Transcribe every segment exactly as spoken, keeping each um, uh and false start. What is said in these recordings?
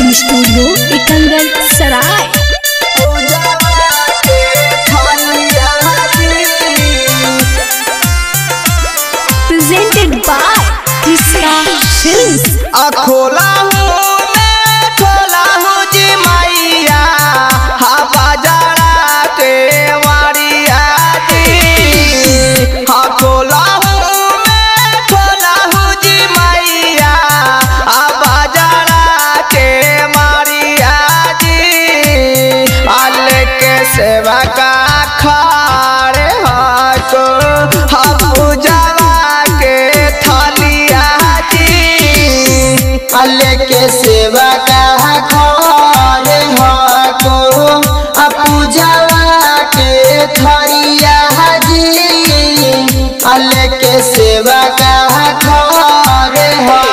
Recording studio Ekangarsarai. Presented by Kriska films. सेवा का खारे हाथो हम उजाला के थालिया जी अल्ले के सेवा का खारे हाथो अब उजाला के थालिया जी अल्ले के सेवा का खारे हाथो।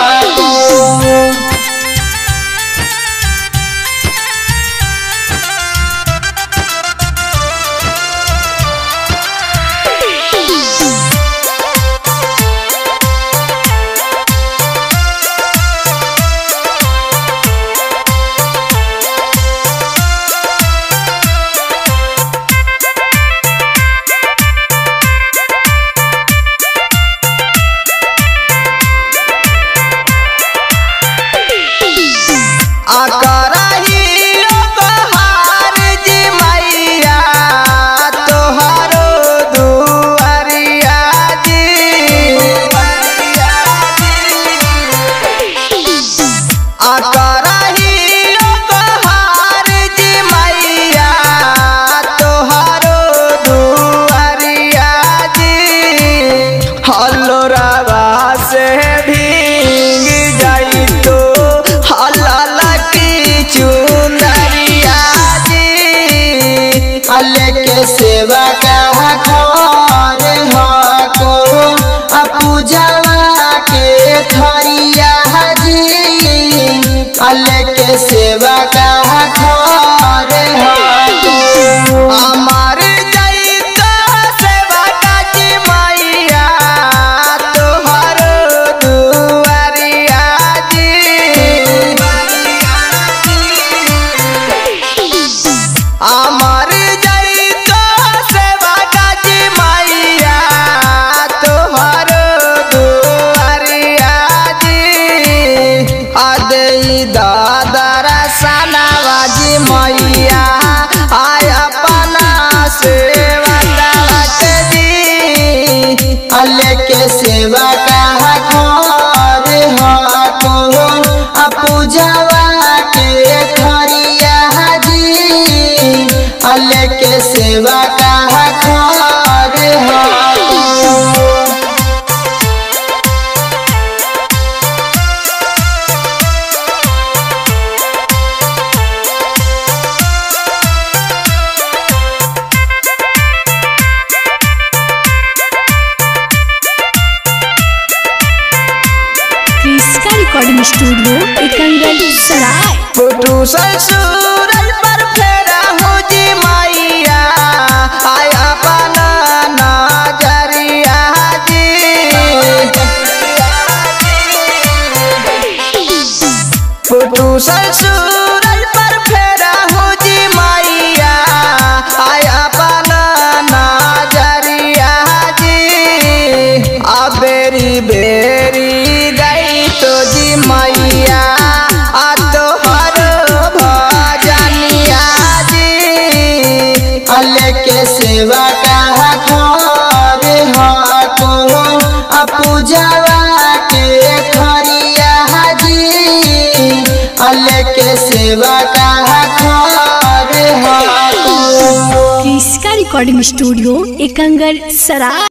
अल्ले के सेवा का खारे हाको अपूजावा के थारिया जी अल्ले के सेवा का खारे हाको। अमर जाइता सेवा का जी मैया तोहर दुआरिया जी अमर मैया आय अपना सेवा जी अल्ले के सेवा का खारे हाको अपूजावा के थारिया जी अल्ले के सेवा का खारे हाको। Recording studio Ekangarsarai. फोटो ससुरल पर फेरा हो जी मैया आय अपना नजरिया जी फोटो ससुरल पर फेरा हो जी मैया आय अपना नजरिया जी अबेरी बेरी तो जी मैया आ तोहर भजनिया जी अल्ले के सेवा का खारे हाको अपूजावा के थारिया जी अल्ले के सेवा का खारे हाको। Kriska recording studio Ekangarsarai.